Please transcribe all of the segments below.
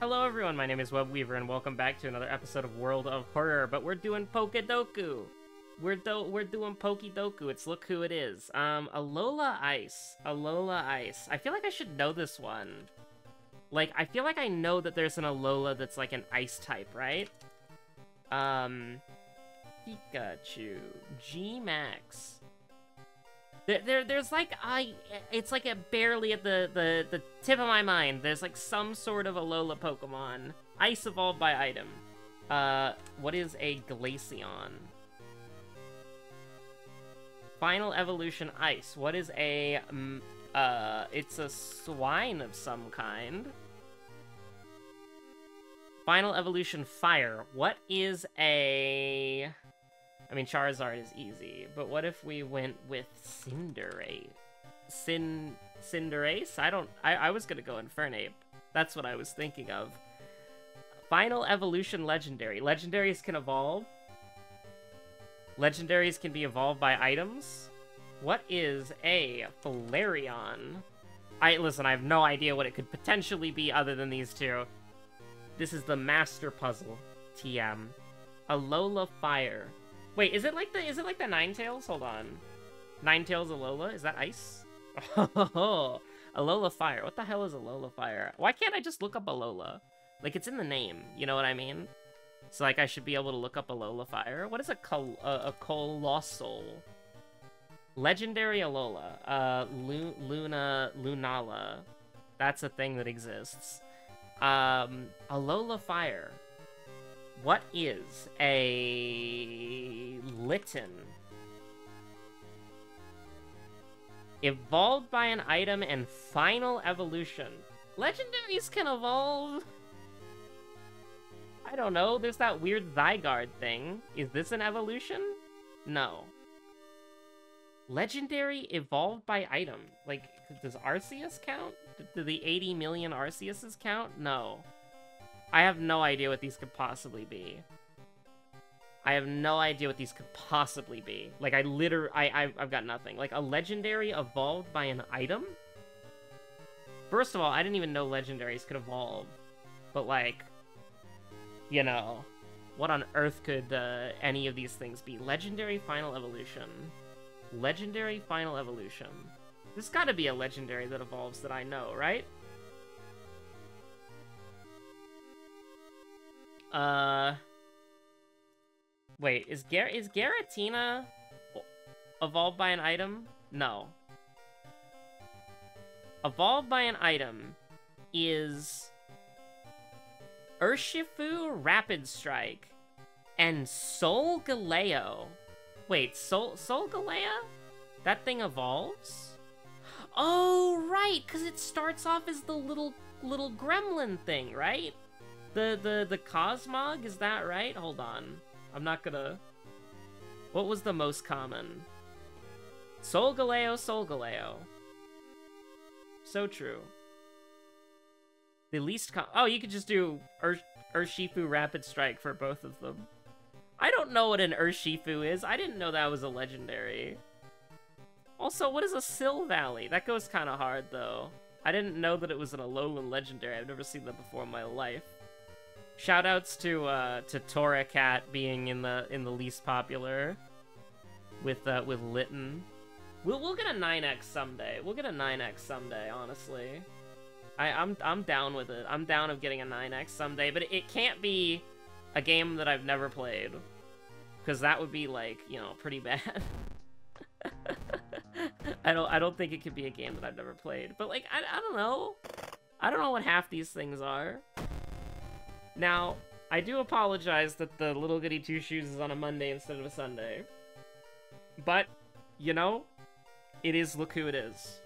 Hello everyone, my name is Webweaver, and welcome back to another episode of World of Horror, but we're doing Pokédoku! We're doing Pokédoku, it's look who it is. Alola Ice. I feel like I should know this one. Like, I feel like I know that there's an Alola that's like an ice type, right? Pikachu. G-Max. There's like, it's like barely at the tip of my mind. There's like some sort of Alola Pokemon. Ice evolved by item. What is a Glaceon? Final evolution ice. What is a, it's a swine of some kind. Final evolution fire. What is a... I mean, Charizard is easy, but what if we went with Cinderace? Cinderace? I was gonna go Infernape. That's what I was thinking of. Final evolution legendary. Legendaries can evolve. Legendaries can be evolved by items. What is a Flareon? Listen, I have no idea what it could potentially be other than these two. This is the master puzzle. TM. Alola Fire. Wait, is it like the Ninetales? Hold on. Ninetales Alola? Is that ice? Oh, Alola Fire. What the hell is Alola Fire? Why can't I just look up Alola? Like, it's in the name, you know what I mean? So, like, I should be able to look up Alola Fire. What is a colossal? Legendary Alola. Lunala. That's a thing that exists. Alola Fire. What is a Litten? Evolved by an item and final evolution. Legendaries can evolve. I don't know. There's that weird Zygarde thing. Is this an evolution? No. Legendary evolved by item. Like, does Arceus count? Do the 80 million Arceuses count? No. I have no idea what these could possibly be. Like, I've got nothing. Like, a legendary evolved by an item? First of all, I didn't even know legendaries could evolve. But, like, you know, what on earth could any of these things be? Legendary final evolution. There's gotta be a legendary that evolves that I know, right? Wait, is Giratina evolved by an item? No. Evolved by an item is Urshifu, Rapid Strike, and Solgaleo. Wait, Solgaleo? That thing evolves? Oh, right, because it starts off as the little gremlin thing, right? The Cosmog, is that right? Hold on. I'm not gonna... What was the most common? Solgaleo. So true. The least oh, you could just do Urshifu Rapid Strike for both of them. I don't know what an Urshifu is. I didn't know that was a legendary. Also, what is a Silvally? That goes kind of hard, though. I didn't know that it was an Alolan legendary. I've never seen that before in my life. Shoutouts to Torracat being in the least popular with Litten. We'll get a 9x someday. We'll get a 9x someday, honestly. I'm down with it. I'm down of getting a 9x someday, but it can't be a game that I've never played. Cause that would be like, you know, pretty bad. I don't think it could be a game that I've never played. But like I don't know. I don't know what half these things are. Now, I do apologize that the Little Goody Two Shoes is on a Monday instead of a Sunday. But, you know, it is look who it is.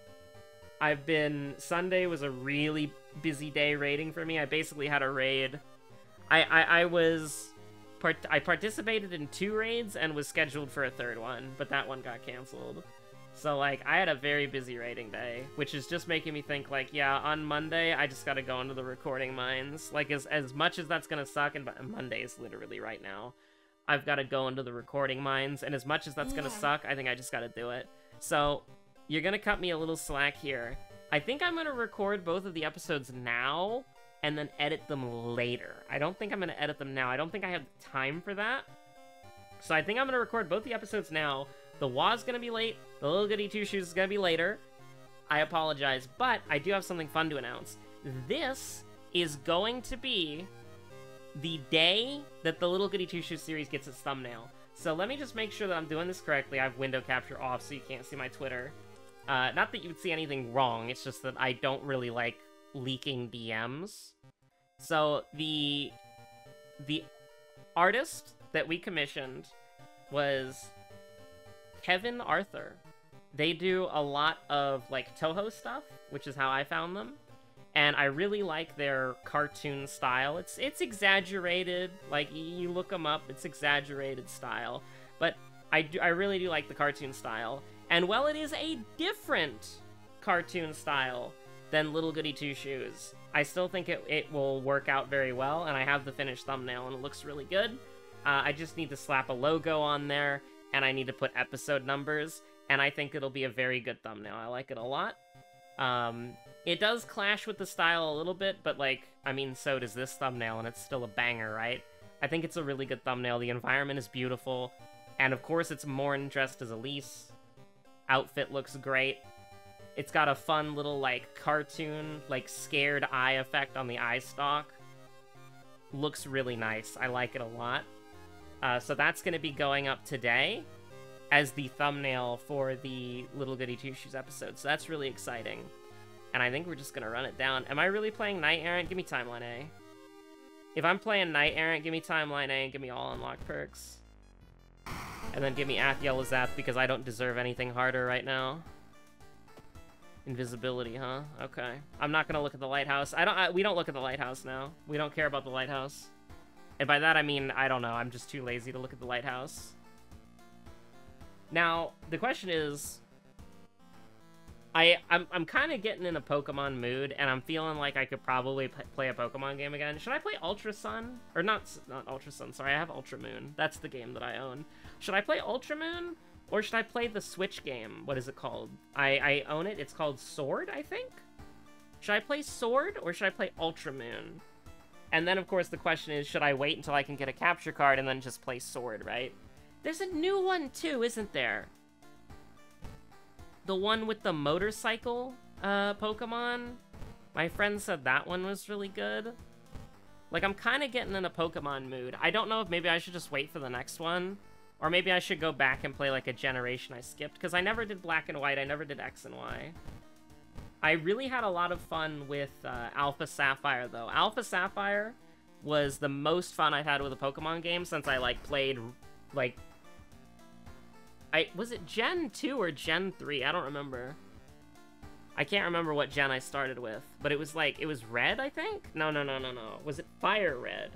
I've been... Sunday was a really busy day raiding for me. I basically had a raid. I participated in 2 raids and was scheduled for a 3rd one, but that one got cancelled. So, like, I had a very busy raiding day, which is just making me think, like, yeah, on Monday, I just gotta go into the recording mines. Like, as much as that's gonna suck, and Monday is literally right now, I've gotta go into the recording mines, and as much as that's gonna suck, I think I just gotta do it. So, you're gonna cut me a little slack here. I think I'm gonna record both of the episodes now, and then edit them later. I don't think I'm going to edit them now. I don't think I have time for that. So I think I'm going to record both the episodes now. The WA's going to be late. The Little Goody Two-Shoes is going to be later. I apologize, but I do have something fun to announce. This is going to be the day that the Little Goody Two-Shoes series gets its thumbnail. So let me just make sure that I'm doing this correctly. I have window capture off so you can't see my Twitter. Not that you would see anything wrong, it's just that I don't really like leaking DMs. So the artist that we commissioned was Kevin Arthur. They do a lot of, like, Toho stuff, which is how I found them. And I really like their cartoon style. It's exaggerated. Like, you look them up, it's exaggerated style. But I really do like the cartoon style. And while it is a different cartoon style than Little Goody Two-Shoes, I still think it will work out very well. And I have the finished thumbnail, and it looks really good. I just need to slap a logo on there, and I need to put episode numbers. And I think it'll be a very good thumbnail. I like it a lot. It does clash with the style a little bit, but, like, I mean, so does this thumbnail, and it's still a banger, right? I think it's a really good thumbnail. The environment is beautiful, and of course it's Morn dressed as Elise. Outfit looks great. It's got a fun little, like, cartoon, like, scared eye effect on the eye stalk. Looks really nice. I like it a lot. So that's going to be going up today as the thumbnail for the Little Goody Two-Shoes episode, so that's really exciting. And I think we're just gonna run it down. Am I really playing Knight Errant? Give me Timeline A. If I'm playing Knight Errant, give me Timeline A and give me all unlocked perks. And then give me Athiel Azath, because I don't deserve anything harder right now. Invisibility, huh? Okay. I'm not gonna look at the lighthouse. We don't look at the lighthouse now. We don't care about the lighthouse. And by that I mean, I don't know, I'm just too lazy to look at the lighthouse. Now, the question is, I'm kind of getting in a Pokemon mood, and I'm feeling like I could probably play a Pokemon game again. Should I play Ultra Sun? Or not Ultra Sun, sorry, I have Ultra Moon. That's the game that I own. Should I play Ultra Moon, or should I play the Switch game? What is it called? I own it, it's called Sword, I think? Should I play Sword, or should I play Ultra Moon? And then, of course, the question is, should I wait until I can get a capture card and then just play Sword, right? There's a new one, too, isn't there? The one with the motorcycle Pokemon? My friend said that one was really good. Like, I'm kind of getting in a Pokemon mood. I don't know if maybe I should just wait for the next one. Or maybe I should go back and play, like, a generation I skipped. Because I never did Black and White. I never did X and Y. I really had a lot of fun with Alpha Sapphire, though. Alpha Sapphire was the most fun I've had with a Pokemon game since I, like, played, like... was it Gen 2 or Gen 3? I don't remember. I can't remember what gen I started with, but it was like, it was Red, I think? No. Was it Fire Red?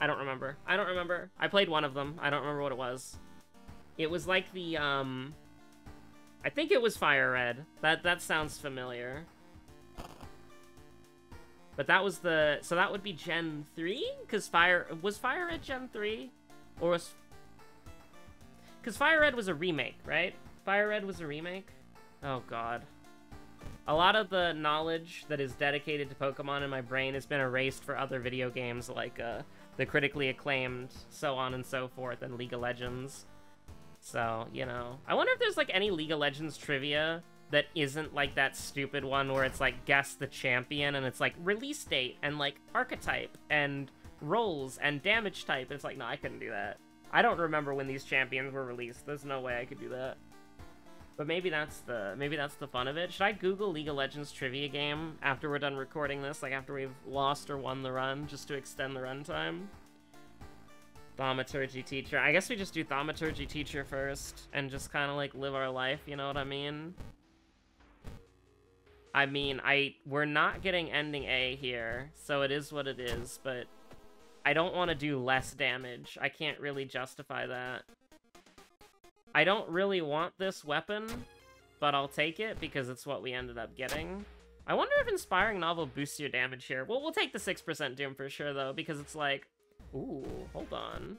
I don't remember. I played one of them. I don't remember what it was. It was like the, I think it was Fire Red. That sounds familiar. But that was the... So that would be Gen 3? Because Fire... Was Fire Red Gen 3? Or was... Because Fire Red was a remake, right? Fire Red was a remake? Oh, God. A lot of the knowledge that is dedicated to Pokemon in my brain has been erased for other video games like the critically acclaimed, so on and so forth, and League of Legends. So, you know. I wonder if there's, like, any League of Legends trivia that isn't like that stupid one where it's like guess the champion and it's like release date and like archetype and roles and damage type. It's like, no, I couldn't do that. I don't remember when these champions were released. There's no way I could do that. But maybe that's the fun of it. Should I Google League of Legends trivia game after we're done recording this? Like after we've lost or won the run, just to extend the runtime? Thaumaturgy teacher. I guess we just do Thaumaturgy teacher first and just kind of like live our life. You know what I mean? I mean, we're not getting ending A here, so it is what it is, but I don't want to do less damage. I can't really justify that. I don't really want this weapon, but I'll take it because it's what we ended up getting. I wonder if Inspiring Novel boosts your damage here. Well, we'll take the 6% Doom for sure, though, because it's like... Ooh, hold on.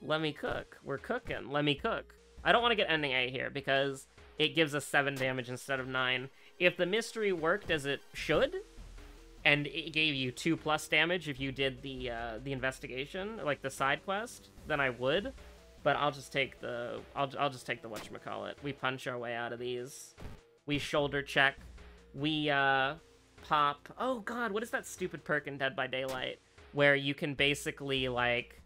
Let me cook. We're cooking. Let me cook. I don't want to get Ending A here because it gives us 7 damage instead of 9. If the mystery worked as it should, and it gave you 2 plus damage if you did the investigation, like the side quest, then I would. But I'll just take the I'll just take the whatchamacallit. We punch our way out of these. We shoulder check. We pop. Oh god, what is that stupid perk in Dead by Daylight where you can basically like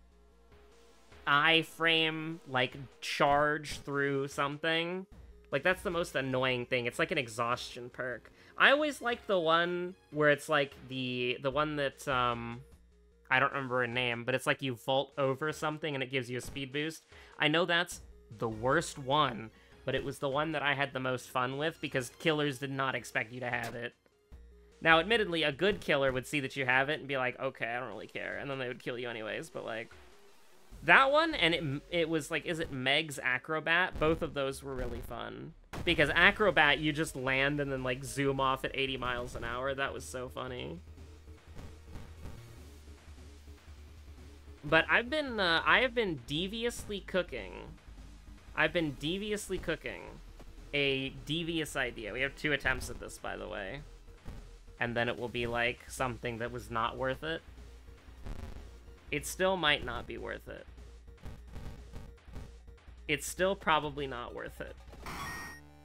I-frame, like charge through something? Like that's the most annoying thing. It's like an exhaustion perk. I always like the one where it's like the one that I don't remember her name, but it's like you vault over something and it gives you a speed boost. I know that's the worst one, but it was the one that I had the most fun with because killers did not expect you to have it. Now, admittedly, a good killer would see that you have it and be like, okay, I don't really care, and then they would kill you anyways, but like... That one, and it was like, is it Meg's Acrobat? Both of those were really fun. Because Acrobat, you just land and then like zoom off at 80 miles an hour. That was so funny. But I've been, I have been deviously cooking. I've been deviously cooking a devious idea. We have 2 attempts at this, by the way. And then it will be like something that was not worth it. It still might not be worth it. It's still probably not worth it.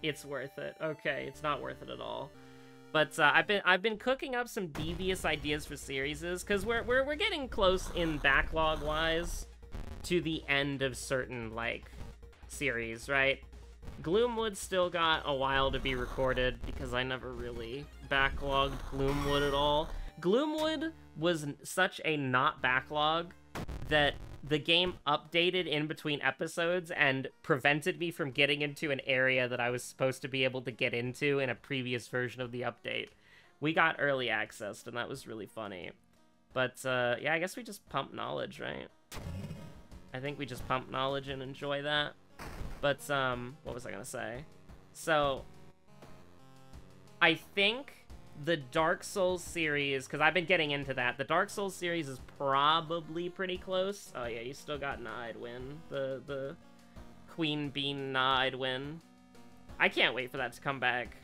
It's worth it. Okay, it's not worth it at all. But I've been cooking up some devious ideas for series because we're getting close in backlog wise to the end of certain like series, right? Gloomwood still got a while to be recorded because I never really backlogged Gloomwood at all. Gloomwood was such a not backlog that the game updated in between episodes and prevented me from getting into an area that I was supposed to be able to get into in a previous version of the update. We got early access, and that was really funny. But, yeah, I guess we just pump knowledge, right? I think we just pump knowledge and enjoy that. But, what was I gonna say? So, I think... the Dark Souls series, because I've been getting into that, the Dark Souls series is probably pretty close. Oh yeah, you still got Nah Idwin, the Queen Bean Nah Idwin. I can't wait for that to come back.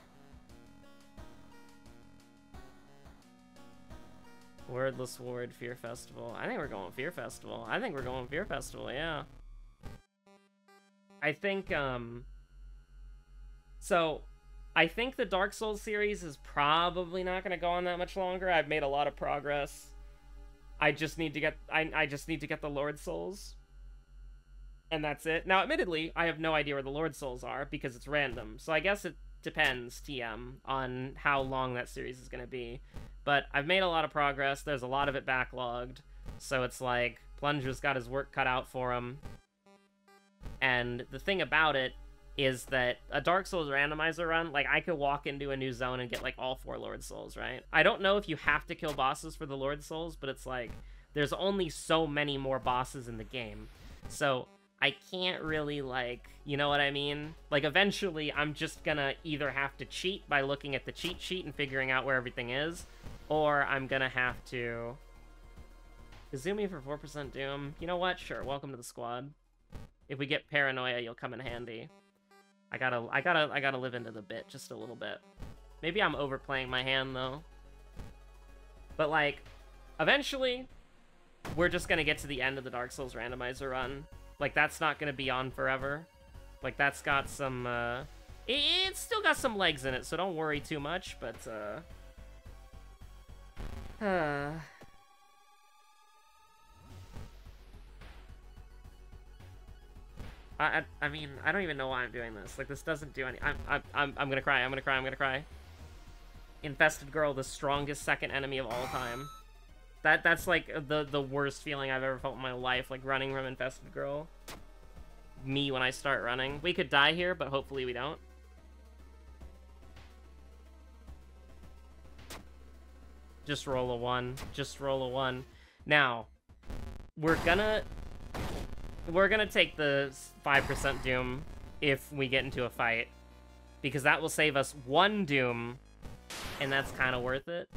Wordless Ward, Fear Festival. I think we're going Fear Festival. I think we're going Fear Festival, yeah. I think, so... I think the Dark Souls series is probably not going to go on that much longer. I've made a lot of progress. I just need to get I just need to get the Lord Souls. And that's it. Now, admittedly, I have no idea where the Lord Souls are because it's random. So I guess it depends, TM, on how long that series is going to be. But I've made a lot of progress. There's a lot of it backlogged. So it's like Plunger's got his work cut out for him. And the thing about it is that a Dark Souls randomizer run, like, I could walk into a new zone and get, like, all 4 Lord Souls, right? I don't know if you have to kill bosses for the Lord Souls, but it's, like, there's only so many more bosses in the game. So I can't really, like, you know what I mean? Like, eventually, I'm just gonna either have to cheat by looking at the cheat sheet and figuring out where everything is, or I'm gonna have to... Izumi for 4% Doom. You know what? Sure, welcome to the squad. If we get Paranoia, you'll come in handy. I gotta live into the bit just a little bit. Maybe I'm overplaying my hand, though. But, like, eventually, we're just gonna get to the end of the Dark Souls randomizer run. Like, that's not gonna be on forever. Like, that's got some, it's still got some legs in it, so don't worry too much, but, I mean, I don't even know why I'm doing this. Like, this doesn't do any... I'm gonna cry, I'm gonna cry, I'm gonna cry. Infested Girl, the strongest second enemy of all time. That's, like, the worst feeling I've ever felt in my life, like, running from Infested Girl. Me when I start running. We could die here, but hopefully we don't. Just roll a 1. Just roll a 1. Now, we're gonna take the 5% Doom if we get into a fight, because that will save us 1 Doom, and that's kind of worth it.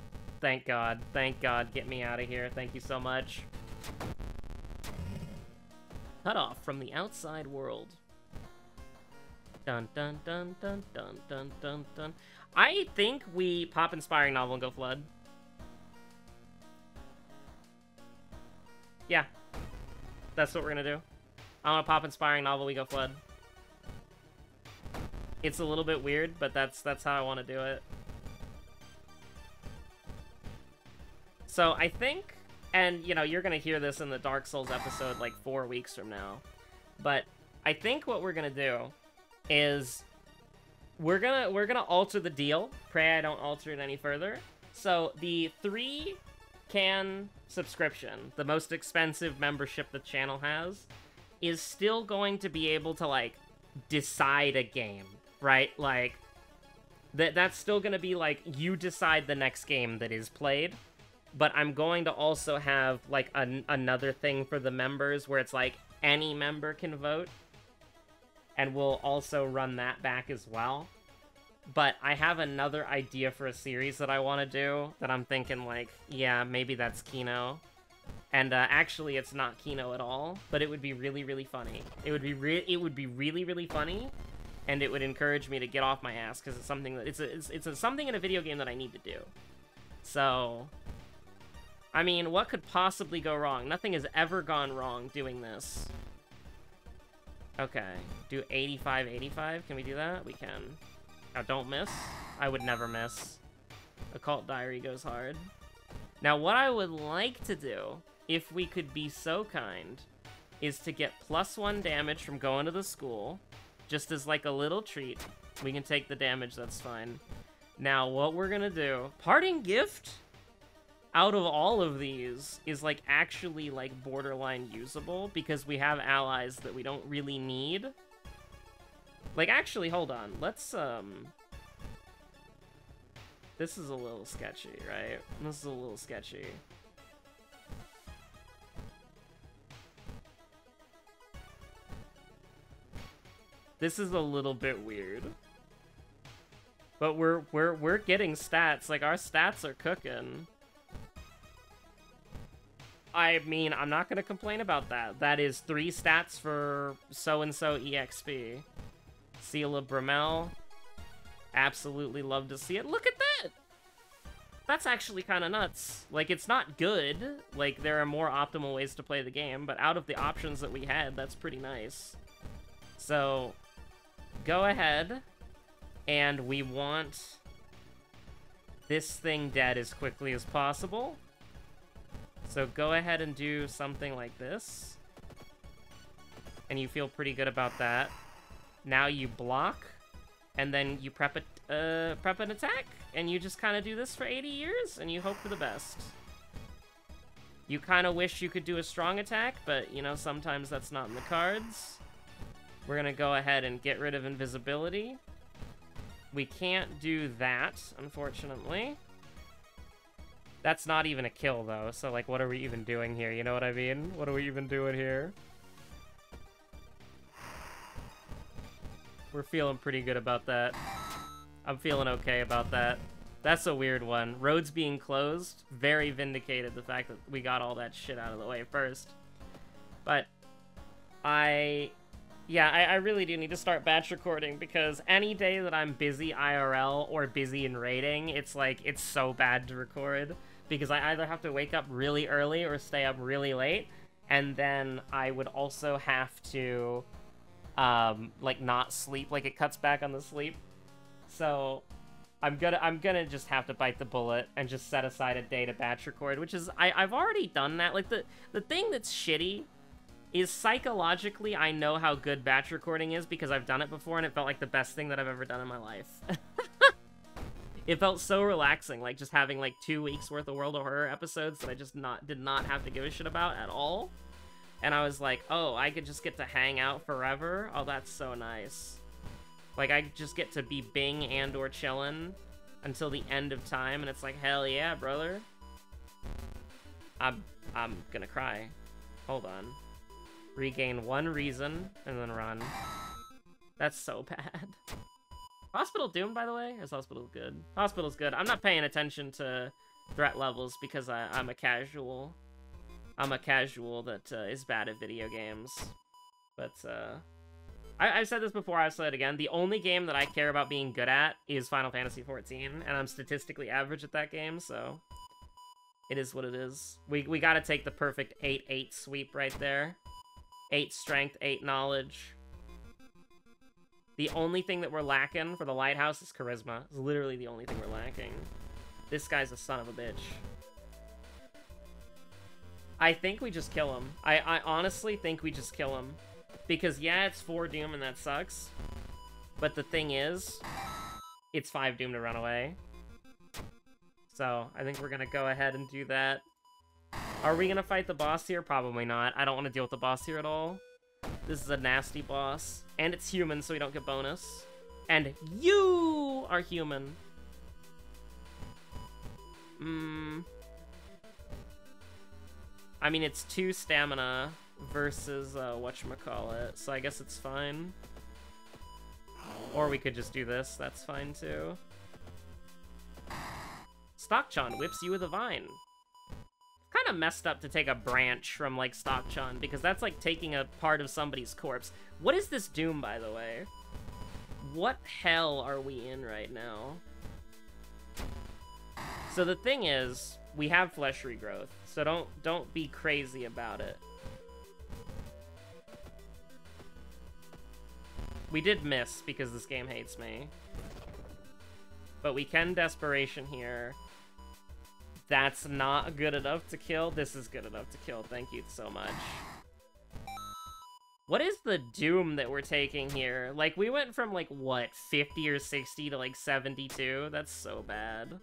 Thank God. Thank God. Get me out of here. Thank you so much. Cut off from the outside world. Dun dun dun dun dun dun dun dun. I think we pop Inspiring Novel and go Flood. Yeah. That's what we're gonna do. I'm gonna pop Inspiring Novel, we go Flood. It's a little bit weird, but that's how I want to do it. So I think, and you know, you're gonna hear this in the Dark Souls episode like 4 weeks from now, but I think what we're gonna do is we're gonna alter the deal. Pray I don't alter it any further. So the 3-can subscription, the most expensive membership the channel has, is still going to be able to like decide a game, right? Like that's still gonna be like you decide the next game that is played. But I'm going to also have like another thing for the members where it's like any member can vote, and we'll also run that back as well. But I have another idea for a series that I want to do that I'm thinking like, yeah, maybe that's Kino. And actually it's not Kino at all, but it would be really, really funny. It would be really, really funny, and it would encourage me to get off my ass because it's something that it's something in a video game that I need to do. So, I mean, what could possibly go wrong? Nothing has ever gone wrong doing this. Okay, do 85, 85. Can we do that? We can. Now, don't miss. I would never miss. Occult Diary goes hard. Now, what I would like to do, if we could be so kind, is to get +1 damage from going to the school, just as like a little treat. We can take the damage, that's fine. Now, what we're gonna do, parting gift? Out of all of these is like actually like borderline usable because we have allies that we don't really need. Like actually, hold on. Let's this is a little sketchy, right? This is a little sketchy. This is a little bit weird. But we're getting stats. Like our stats are cooking. I mean, I'm not gonna complain about that. That is 3 stats for so-and-so EXP. Seela Bramel. Absolutely love to see it. Look at that! That's actually kind of nuts. Like, it's not good. Like, there are more optimal ways to play the game, but out of the options that we had, that's pretty nice. So, go ahead, and we want this thing dead as quickly as possible. So go ahead and do something like this. And you feel pretty good about that. Now you block, and then you prep an attack, and you just kind of do this for 80 years, and you hope for the best. You kind of wish you could do a strong attack, but, you know, sometimes that's not in the cards. We're going to go ahead and get rid of invisibility. We can't do that, unfortunately. That's not even a kill, though, so, like, what are we even doing here? You know what I mean? What are we even doing here? We're feeling pretty good about that. I'm feeling okay about that. That's a weird one. Roads being closed, very vindicated the fact that we got all that shit out of the way first. But I really do need to start batch recording because any day that I'm busy IRL or busy in raiding, it's like, it's so bad to record because I either have to wake up really early or stay up really late. And then I would also have to, like not sleep, like it cuts back on the sleep. So I'm gonna just have to bite the bullet and just set aside a day to batch record, which is, I've already done that. Like the thing that's shitty is psychologically I know how good batch recording is because I've done it before and it felt like the best thing that I've ever done in my life. It felt so relaxing, like just having like 2 weeks worth of World of Horror episodes that I just did not have to give a shit about at all. And I was like, oh, I could just get to hang out forever. Oh, that's so nice. Like I just get to be Bing and or chillin' until the end of time, and it's like, hell yeah, brother. I'm gonna cry. Hold on. Regain 1 reason, and then run. That's so bad. Hospital doomed, by the way? Is Hospital good? Hospital's good. I'm not paying attention to threat levels because I'm a casual. I'm a casual that is bad at video games. But I've said this before, I've said it again. The only game that I care about being good at is Final Fantasy XIV, and I'm statistically average at that game, so it is what it is. We gotta take the perfect 8-8 sweep right there. 8 strength, 8 knowledge. The only thing that we're lacking for the lighthouse is charisma. It's literally the only thing we're lacking. This guy's a son of a bitch. I think we just kill him. I honestly think we just kill him. Because, yeah, it's 4 Doom and that sucks. But the thing is, it's 5 Doom to run away. So, I think we're gonna go ahead and do that. Are we gonna fight the boss here? Probably not. I don't want to deal with the boss here at all. This is a nasty boss. And it's human, so we don't get bonus. And you are human. I mean, it's 2 stamina versus, whatchamacallit, so I guess it's fine. Or we could just do this, that's fine too. Stockchan whips you with a vine. Kind of messed up to take a branch from, like, Stockchan, because that's like taking a part of somebody's corpse. What is this Doom, by the way? What hell are we in right now? So the thing is, we have flesh regrowth, so don't be crazy about it. We did miss because this game hates me. But we can desperation here. That's not good enough to kill. This is good enough to kill. Thank you so much. What is the doom that we're taking here? Like, we went from, like, what, 50 or 60 to, like, 72? That's so bad.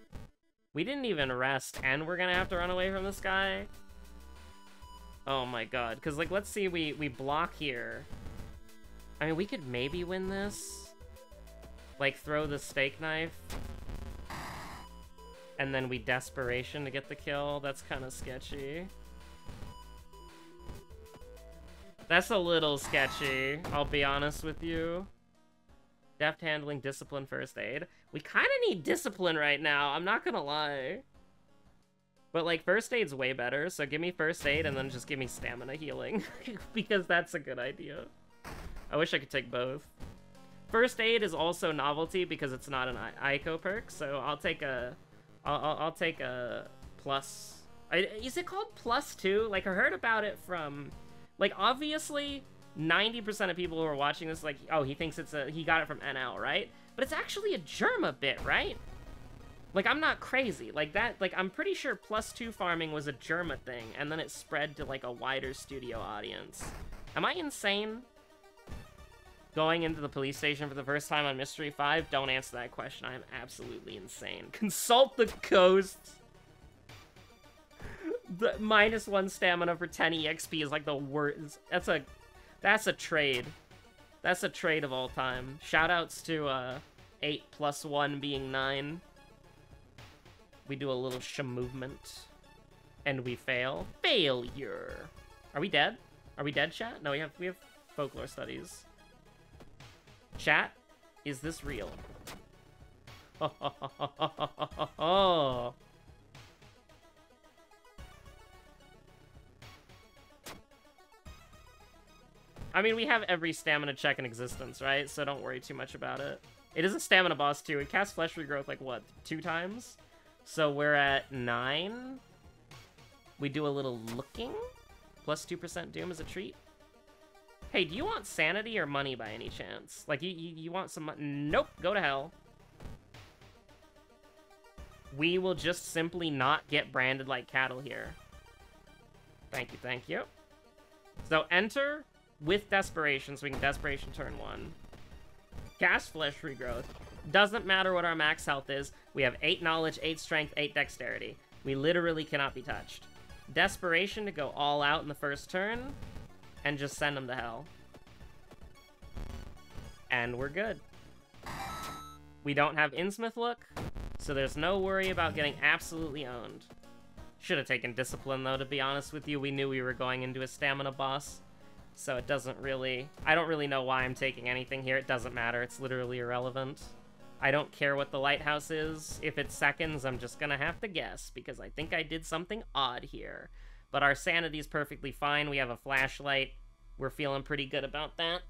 We didn't even rest, and we're gonna have to run away from this guy? Oh my god, because, like, let's see, we block here. I mean, we could maybe win this. Like, throw the steak knife. And then we desperation to get the kill. That's kind of sketchy. That's a little sketchy, I'll be honest with you. Deft handling, discipline, first aid. We kind of need discipline right now, I'm not gonna lie. But, like, first aid's way better, so give me first aid and then just give me stamina healing. Because that's a good idea. I wish I could take both. First aid is also novelty because it's not an Ico perk, so I'll take a... I'll take a plus... Is it called +2? Like, I heard about it from... Like, obviously... 90% of people who are watching this, like, oh, he thinks it's a, he got it from NL, right? But it's actually a Germa bit, right? Like, I'm not crazy. Like, that, like, I'm pretty sure +2 farming was a Germa thing, and then it spread to, like, a wider studio audience. Am I insane? Going into the police station for the first time on Mystery 5? Don't answer that question. I am absolutely insane. Consult the ghost. The -1 stamina for 10 EXP is, like, the worst. That's a trade. That's a trade of all time. Shoutouts to 8 + 1 being 9. We do a little movement. And we fail. Failure. Are we dead? Are we dead, chat? No, we have folklore studies. Chat, is this real? Oh. I mean, we have every stamina check in existence, right? So don't worry too much about it. It is a stamina boss, too. It casts Flesh Regrowth, like, what, 2 times? So we're at 9. We do a little looking. Plus 2% Doom as a treat. Hey, do you want sanity or money by any chance? Like, you want some money? Nope, go to hell. We will just simply not get branded like cattle here. Thank you, thank you. So enter... with desperation, so we can desperation turn 1. Cast Flesh Regrowth. Doesn't matter what our max health is. We have 8 knowledge, 8 strength, 8 dexterity. We literally cannot be touched. Desperation to go all out in the first turn and just send them to hell. And we're good. We don't have Innsmouth Look, so there's no worry about getting absolutely owned. Should have taken discipline, though, to be honest with you. We knew we were going into a stamina boss. So it doesn't really... I don't really know why I'm taking anything here. It doesn't matter. It's literally irrelevant. I don't care what the lighthouse is. If it's seconds, I'm just gonna have to guess, because I think I did something odd here. But our sanity's perfectly fine. We have a flashlight. We're feeling pretty good about that.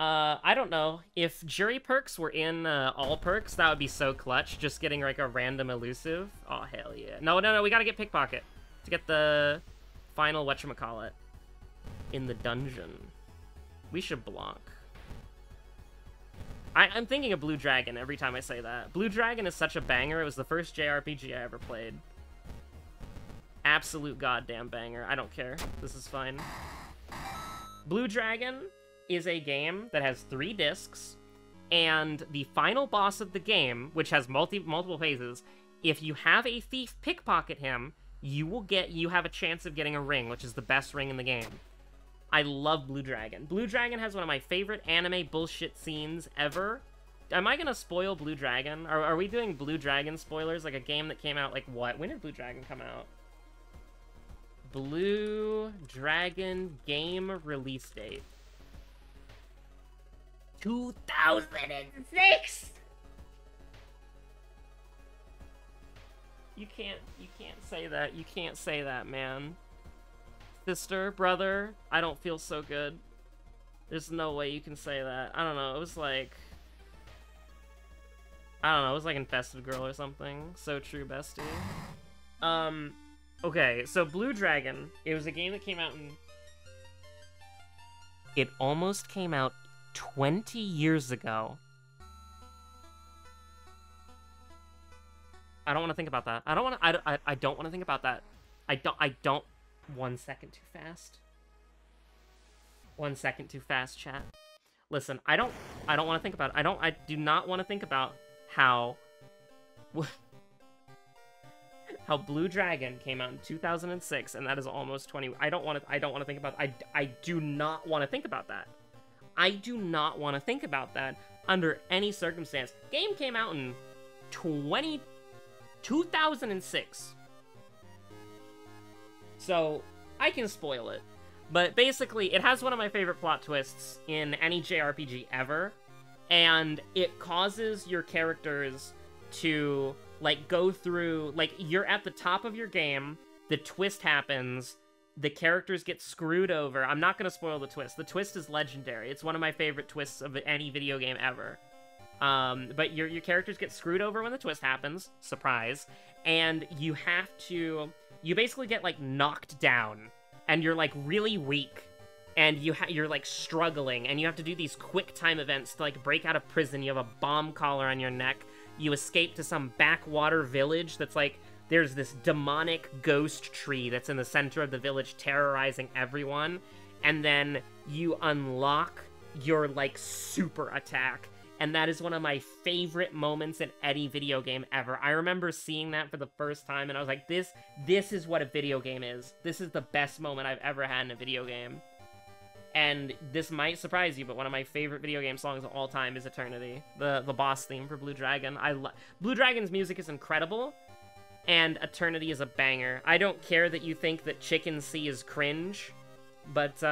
I don't know. If jury perks were in all perks, that would be so clutch. Just getting, like, a random elusive. Oh, hell yeah. No, no, no, we gotta get pickpocket to get the final whatchamacallit in the dungeon. We should block. I'm thinking of Blue Dragon every time I say that. Blue Dragon is such a banger. It was the first JRPG I ever played. Absolute goddamn banger. I don't care. This is fine. Blue Dragon is a game that has 3 discs, and the final boss of the game, which has multiple phases, if you have a thief pickpocket him, you have a chance of getting a ring, which is the best ring in the game. I love Blue Dragon. Blue Dragon has one of my favorite anime bullshit scenes ever. Am I gonna spoil Blue Dragon? Are we doing Blue Dragon spoilers? Like a game that came out, like, what? When did Blue Dragon come out? Blue Dragon game release date. 2006! You can't say that. You can't say that, man. Sister, brother, I don't feel so good. There's no way you can say that. I don't know, it was like... I don't know, it was like Infested Girl or something. So true, bestie. Okay, so Blue Dragon, it was a game that came out in... It almost came out 20 years ago. I don't want to think about that. I don't want to think about that. I don't... 1 second too fast. 1 second too fast, chat. Listen, I don't want to think about it. I do not want to think about how... How Blue Dragon came out in 2006, and that is almost 20... I don't want to think about... I do not want to think about that. I do not want to think about that under any circumstance. Game came out in 2006. So, I can spoil it. But basically, it has one of my favorite plot twists in any JRPG ever, and it causes your characters to, like, go through, like, you're at the top of your game, the twist happens, the characters get screwed over. I'm not gonna spoil the twist. The twist is legendary. It's one of my favorite twists of any video game ever. But your characters get screwed over when the twist happens. Surprise. And you have to... You basically get, like, knocked down, and you're, like, really weak, and you're, like, struggling, and you have to do these quick time events to, like, break out of prison. You have a bomb collar on your neck. You escape to some backwater village that's, like, there's this demonic ghost tree that's in the center of the village terrorizing everyone, and then you unlock your, like, super attack. And that is one of my favorite moments in any video game ever. I remember seeing that for the first time, and I was like, this is what a video game is. This is the best moment I've ever had in a video game. And this might surprise you, but one of my favorite video game songs of all time is Eternity, the boss theme for Blue Dragon. Blue Dragon's music is incredible, and Eternity is a banger. I don't care that you think that Chicken Sea is cringe, but,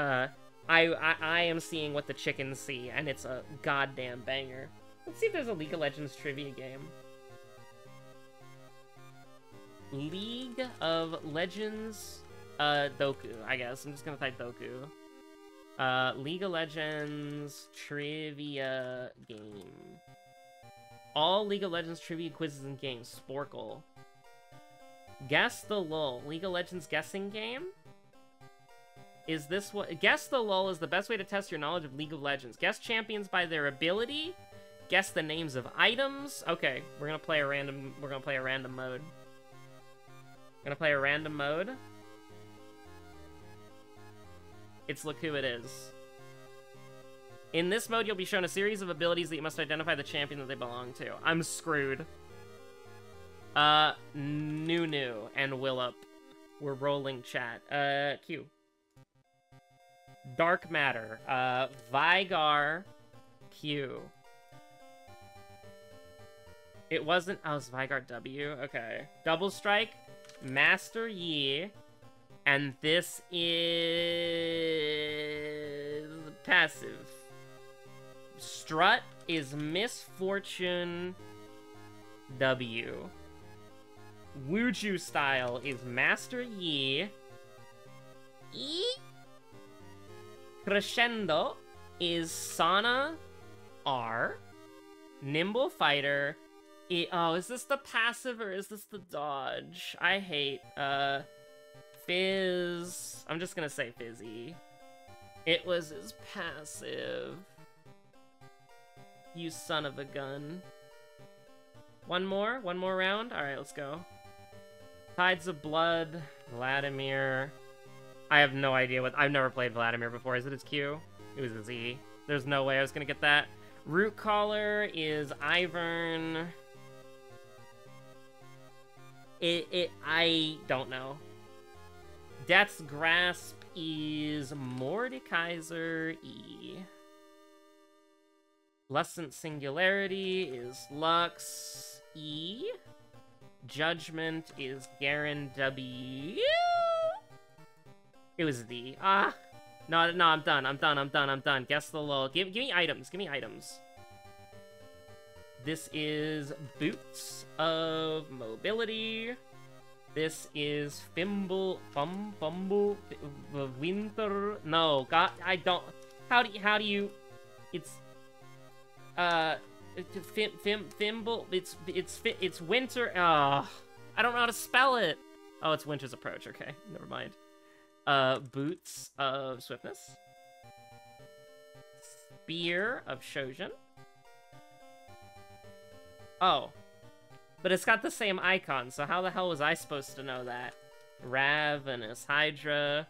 I am seeing what the chickens see, and it's a goddamn banger. Let's see if there's a League of Legends trivia game. League of Legends, Doku, I guess. I'm just gonna type Doku. League of Legends trivia game. All League of Legends trivia quizzes and games, Sporkle. Guess the LOL, League of Legends guessing game? Is this what? Guess the LOL is the best way to test your knowledge of League of Legends. Guess champions by their ability. Guess the names of items. Okay, we're gonna play a random mode. It's look who it is. In this mode, you'll be shown a series of abilities that you must identify the champion that they belong to. I'm screwed. Nunu and Willup. We're rolling chat. Q. Dark Matter, Veigar, Q. It wasn't, oh, it's Veigar W, okay. Double Strike, Master Yi, and this is passive. Strut is Misfortune W. Wuju Style is Master Yi. Crescendo is Sana R, Nimble Fighter. Oh, is this the passive or is this the dodge? I hate, Fizz. I'm just gonna say Fizzy. It was his passive. You son of a gun. One more round? Alright, let's go. Tides of Blood, Vladimir. I have no idea what- I've never played Vladimir before. Is it his Q? It was his E. There's no way I was gonna get that. Root Collar is Ivern. I don't know. Death's Grasp is Mordekaiser E. Lescent Singularity is Lux E. Judgment is Garen W. It was D. Ah! No, I'm done. Guess the lull. Give me items. This is Boots of Mobility. This is Fimbulwinter. No, God, I don't. How do you? It's. It's winter. I don't know how to spell it. Oh, it's Winter's Approach. Okay, never mind. Boots of Swiftness. Spear of Shojin. Oh. But it's got the same icon, so how the hell was I supposed to know that? Ravenous Hydra.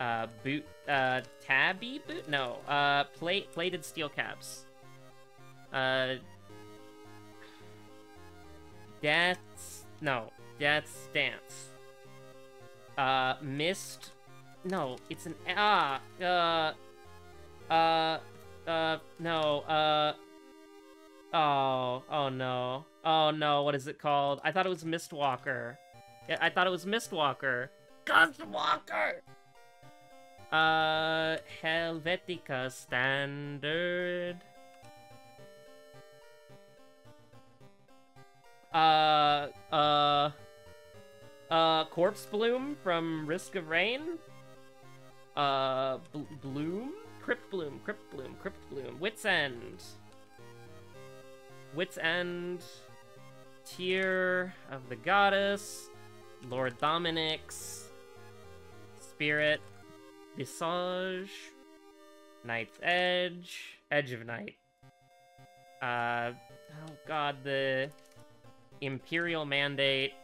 Tabby boot? No. Plated Steel Caps. Death's... No. Death's Dance. Mist... No, it's an... No, Oh no, what is it called? I thought it was Mistwalker. Yeah, I thought it was Mistwalker. Gustwalker! Helvetica Standard. Corpse Bloom from Risk of Rain. Bloom? Crypt Bloom. Wit's End. Wit's End. Tear of the Goddess. Lord Dominic's. Spirit. Visage. Knight's Edge. Edge of Night. Oh god, the... Imperial Mandate.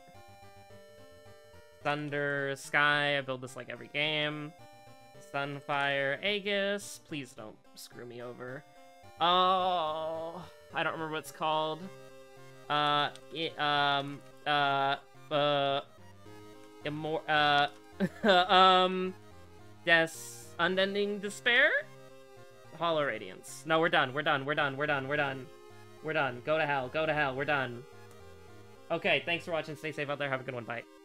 Thunder, Sky, I build this like every game. Sunfire, Aegis, please don't screw me over. Oh, I don't remember what it's called. Unending Despair? Hollow Radiance. No, we're done. Go to hell, we're done. Okay, thanks for watching, stay safe out there, have a good one, bye.